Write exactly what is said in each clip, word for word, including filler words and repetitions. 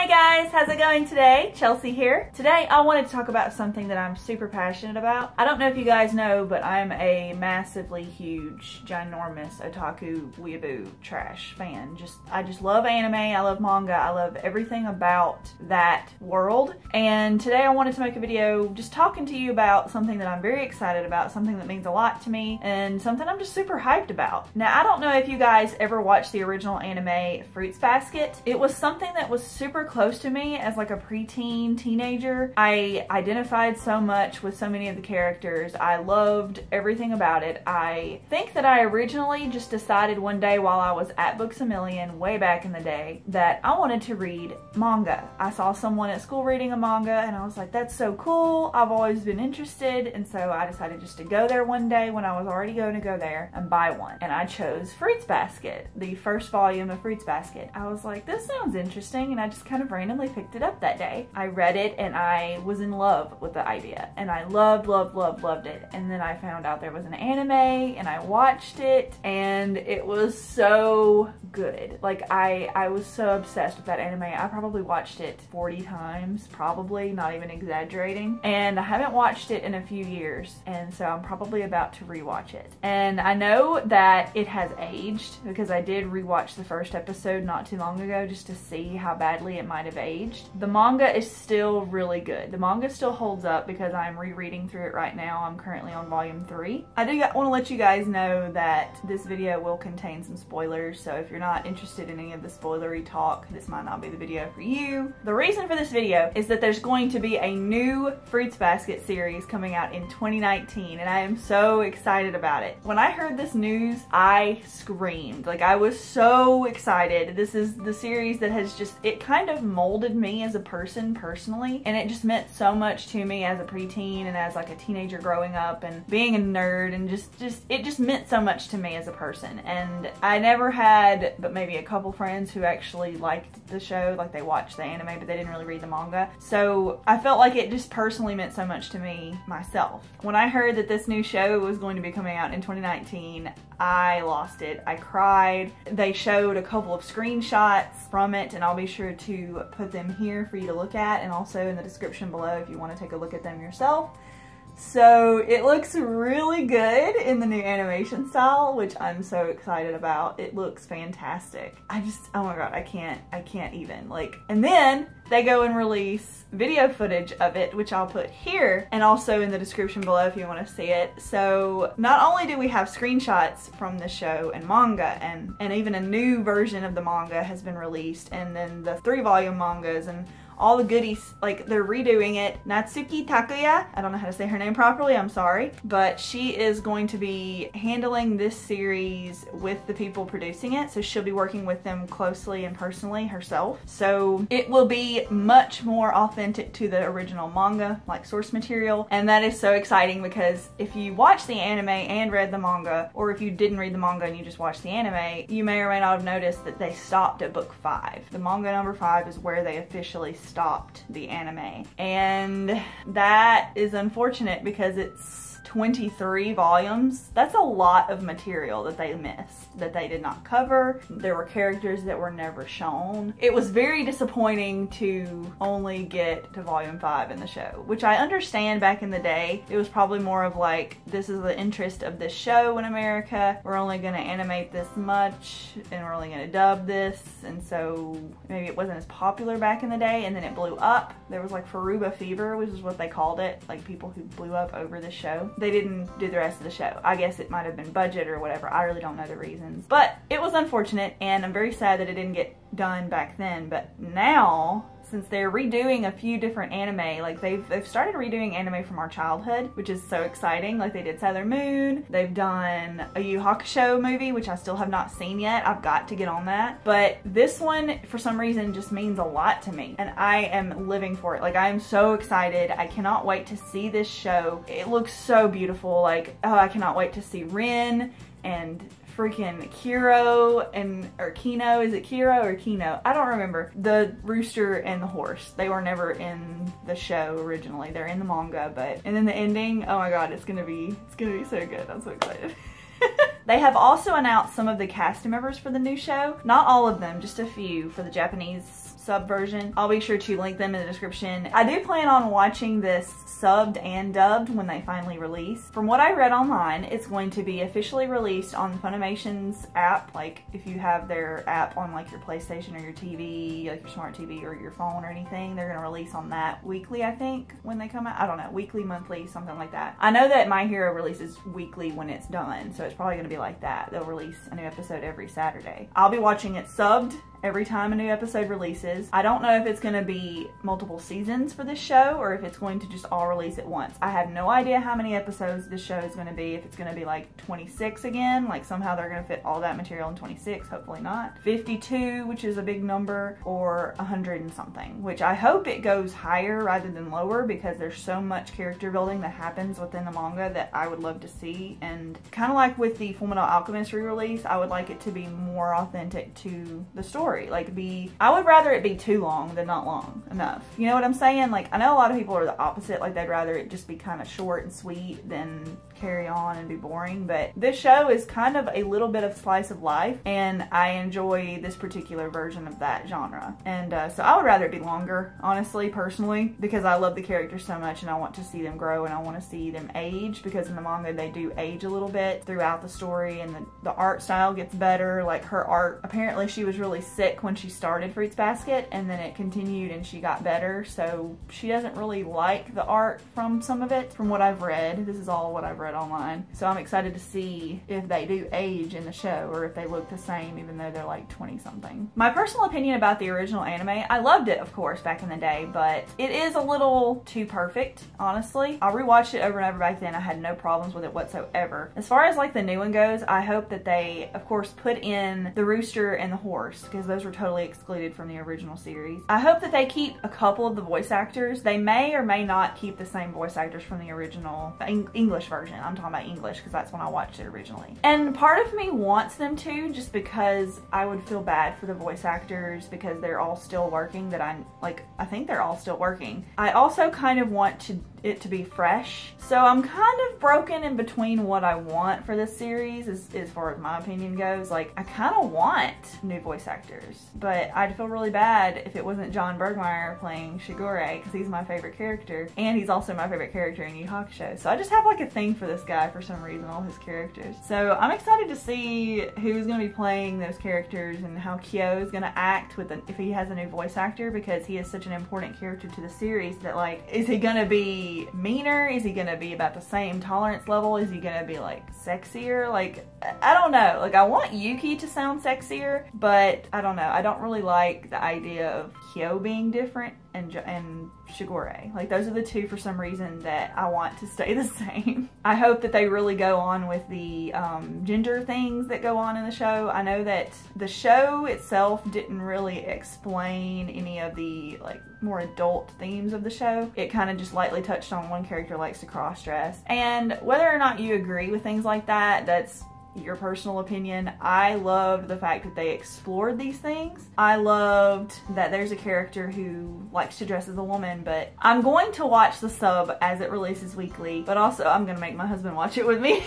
Hey guys, how's it going today? Chelsea here. Today I wanted to talk about something that I'm super passionate about. I don't know if you guys know, but I'm a massively huge, ginormous otaku weeaboo trash fan. Just I just love anime, I love manga, I love everything about that world. And today I wanted to make a video just talking to you about something that I'm very excited about, something that means a lot to me, and something I'm just super hyped about. Now I don't know if you guys ever watched the original anime Fruits Basket. It was something that was super close to me as like a preteen teenager. I identified so much with so many of the characters. I loved everything about it. I think that I originally just decided one day while I was at Books A Million way back in the day that I wanted to read manga. I saw someone at school reading a manga and I was like, that's so cool. I've always been interested, and so I decided just to go there one day when I was already going to go there and buy one. And I chose Fruits Basket, the first volume of Fruits Basket. I was like, this sounds interesting, and I just kind of of randomly picked it up that day. I read it and I was in love with the idea, and I loved, loved, loved, loved it. And then I found out there was an anime and I watched it, and it was so good. Like I, I was so obsessed with that anime. I probably watched it forty times, probably, not even exaggerating. And I haven't watched it in a few years, and so I'm probably about to rewatch it. And I know that it has aged because I did rewatch the first episode not too long ago just to see how badly it might have aged. The manga is still really good. The manga still holds up because I'm rereading through it right now. I'm currently on volume three. I do want to let you guys know that this video will contain some spoilers, so if you're not interested in any of the spoilery talk, this might not be the video for you. The reason for this video is that there's going to be a new Fruits Basket series coming out in twenty nineteen, and I am so excited about it. When I heard this news, I screamed. Like, I was so excited. This is the series that has just, it kind of molded me as a person personally, and it just meant so much to me as a preteen and as like a teenager growing up and being a nerd, and just just it just meant so much to me as a person. And I never had but maybe a couple friends who actually liked the show. Like, they watched the anime but they didn't really read the manga, so I felt like it just personally meant so much to me myself. When I heard that this new show was going to be coming out in twenty nineteen, I lost it. I cried. They showed a couple of screenshots from it, and I'll be sure to put them here for you to look at, and also in the description below if you want to take a look at them yourself. So it looks really good in the new animation style, which I'm so excited about. It looks fantastic. I just, oh my god, I can't, I can't even. Like, and then they go and release video footage of it, which I'll put here and also in the description below if you want to see it. So not only do we have screenshots from the show and manga, and, and even a new version of the manga has been released, and then the three volume mangas and all the goodies, like, they're redoing it. Natsuki Takuya, I don't know how to say her name properly, I'm sorry, but she is going to be handling this series with the people producing it, so she'll be working with them closely and personally herself. So it will be much more authentic to the original manga, like source material, and that is so exciting because if you watch the anime and read the manga, or if you didn't read the manga and you just watched the anime, you may or may not have noticed that they stopped at book five. The manga number five is where they officially stopped. stopped the anime, and that is unfortunate because it's twenty-three volumes. That's a lot of material that they missed, that they did not cover. There were characters that were never shown. It was very disappointing to only get to volume five in the show, which I understand. Back in the day, it was probably more of like, this is the interest of this show in America. We're only going to animate this much, and we're only going to dub this, and so maybe it wasn't as popular back in the day, and then it blew up. There was like Furuba fever, which is what they called it, like people who blew up over the show. They didn't do the rest of the show. I guess it might have been budget or whatever. I really don't know the reasons. But it was unfortunate, and I'm very sad that it didn't get done back then. But now, since they're redoing a few different anime, like they've, they've started redoing anime from our childhood, which is so exciting. Like, they did Sailor Moon, they've done a Yu Yu Hakusho movie, which I still have not seen yet. I've got to get on that. But this one, for some reason, just means a lot to me, and I am living for it. Like, I am so excited. I cannot wait to see this show. It looks so beautiful. Like, oh, I cannot wait to see Rin and freaking Kiro and, or Kino, is it Kiro or Kino? I don't remember. The rooster and the horse. They were never in the show originally. They're in the manga, but, and then the ending, oh my god, it's gonna be, it's gonna be so good. I'm so excited. They have also announced some of the cast members for the new show. Not all of them, just a few for the Japanese sub version. I'll be sure to link them in the description. I do plan on watching this subbed and dubbed when they finally release. From what I read online, it's going to be officially released on Funimation's app, like if you have their app on like your PlayStation or your T V, like your smart T V or your phone or anything, they're gonna release on that weekly, I think, when they come out. I don't know, weekly, monthly, something like that. I know that My Hero releases weekly when it's done, so it's probably gonna be like that. They'll release a new episode every Saturday. I'll be watching it subbed every time a new episode releases. I don't know if it's gonna be multiple seasons for this show or if it's going to just all release at once. I have no idea how many episodes this show is gonna be, if it's gonna be like twenty-six again, like somehow they're gonna fit all that material in twenty-six, hopefully not. fifty-two, which is a big number, or one hundred and something, which I hope it goes higher rather than lower because there's so much character building that happens within the manga that I would love to see. And kind of like with the Fullmetal Alchemist re-release, I would like it to be more authentic to the story. Like be, I would rather it be too long than not long enough. You know what I'm saying? Like I know a lot of people are the opposite, like they'd rather it just be kind of short and sweet than carry on and be boring, but this show is kind of a little bit of slice of life and I enjoy this particular version of that genre. And uh, so I would rather it be longer, honestly, personally, because I love the characters so much and I want to see them grow and I want to see them age, because in the manga they do age a little bit throughout the story and the, the art style gets better. Like her art, apparently she was really sick when she started Fruits Basket and then it continued and she got better, so she doesn't really like the art from some of it, from what I've read. This is all what I've read online, so I'm excited to see if they do age in the show or if they look the same even though they're like twenty something. My personal opinion about the original anime, I loved it of course back in the day, but it is a little too perfect, honestly. I rewatched it over and over back then, I had no problems with it whatsoever. As far as like the new one goes, I hope that they of course put in the rooster and the horse, because those were totally excluded from the original series. I hope that they keep a couple of the voice actors. They may or may not keep the same voice actors from the original Eng- English version. I'm talking about English because that's when I watched it originally. And part of me wants them to, just because I would feel bad for the voice actors because they're all still working, that I'm like, I think they're all still working. I also kind of want to it to be fresh. So I'm kind of broken in between what I want for this series as, as far as my opinion goes. Like I kind of want new voice actors, but I'd feel really bad if it wasn't John Bergmeier playing Shigure, because he's my favorite character and he's also my favorite character in Yu Yu Hakusho. So I just have like a thing for this guy for some reason, all his characters. So I'm excited to see who's going to be playing those characters and how Kyo is going to act with an, if he has a new voice actor, because he is such an important character to the series that like, is he going to be meaner? Is he gonna be about the same tolerance level? Is he gonna be like sexier? Like I don't know. Like I want Yuki to sound sexier, but I don't know. I don't really like the idea of Kyo being different and and Shigure. Like those are the two for some reason that I want to stay the same. I hope that they really go on with the um, gender things that go on in the show. I know that the show itself didn't really explain any of the like more adult themes of the show. It kind of just lightly touched on one character likes to cross-dress, and whether or not you agree with things like that, that's your personal opinion. I loved the fact that they explored these things. I loved that there's a character who likes to dress as a woman, but I'm going to watch the sub as it releases weekly, but also I'm gonna make my husband watch it with me.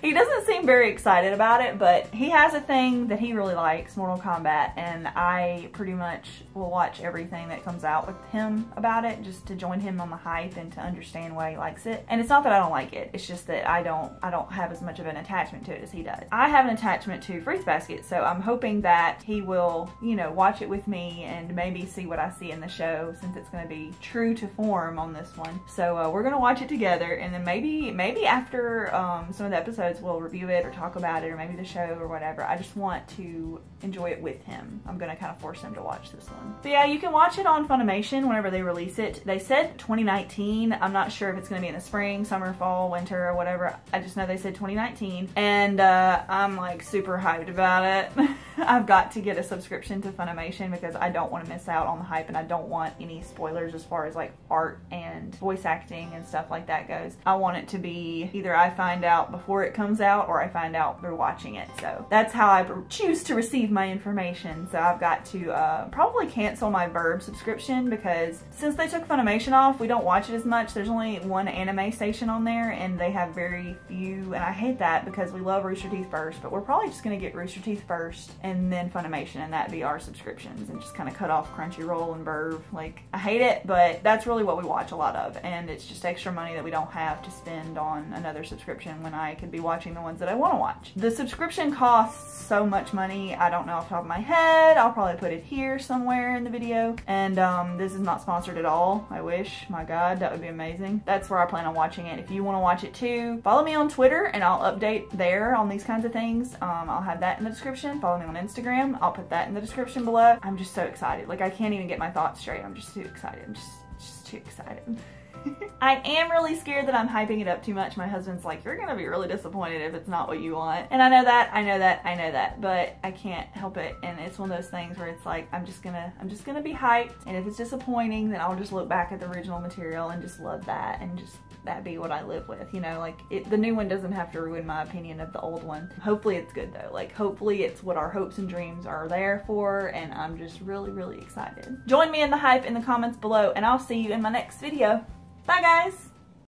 He doesn't seem very excited about it, but he has a thing that he really likes, Mortal Kombat, and I pretty much will watch everything that comes out with him about it just to join him on the hype and to understand why he likes it. And it's not that I don't like it, it's just that I don't I don't have as much of an attachment to it as he does. I have an attachment to Fruits Basket, so I'm hoping that he will, you know, watch it with me and maybe see what I see in the show, since it's gonna be true to form on this one. So uh, we're gonna watch it together, and then maybe maybe after um, some of the episodes we'll review it or talk about it, or maybe the show or whatever. I just want to enjoy it with him. I'm gonna kind of force him to watch this one. But yeah, you can watch it on Funimation whenever they release it. They said twenty nineteen. I'm not sure if it's gonna be in the spring, summer, fall, winter, or whatever. I just know they said twenty nineteen, and uh, I'm like super hyped about it. I've got to get a subscription to Funimation because I don't want to miss out on the hype, and I don't want any spoilers as far as like art and voice acting and stuff like that goes. I want it to be either I find out before it comes comes out or I find out they're watching it. So that's how I choose to receive my information. So I've got to uh, probably cancel my Verb subscription because since they took Funimation off, we don't watch it as much. There's only one anime station on there and they have very few, and I hate that because we love Rooster Teeth first, but we're probably just gonna get Rooster Teeth first and then Funimation, and that'd be our subscriptions, and just kind of cut off Crunchyroll and Verve. Like, I hate it, but that's really what we watch a lot of, and it's just extra money that we don't have to spend on another subscription when I could be watching the ones that I want to watch. The subscription costs so much money, I don't know off the top of my head. I'll probably put it here somewhere in the video, and um, this is not sponsored at all. I wish, my god, that would be amazing. That's where I plan on watching it. If you want to watch it too, follow me on Twitter and I'll update there on these kinds of things. Um, I'll have that in the description. Follow me on Instagram. I'll put that in the description below. I'm just so excited. Like, I can't even get my thoughts straight. I'm just too excited. I'm just, just too excited. I am really scared that I'm hyping it up too much. My husband's like, you're gonna be really disappointed if it's not what you want. And I know that, I know that, I know that, but I can't help it. And it's one of those things where it's like, I'm just gonna, I'm just gonna be hyped. And if it's disappointing, then I'll just look back at the original material and just love that and just, that be what I live with, you know, like it, the new one doesn't have to ruin my opinion of the old one. Hopefully it's good though. Like, hopefully it's what our hopes and dreams are there for, and I'm just really, really excited. Join me in the hype in the comments below, and I'll see you in my next video. Bye guys!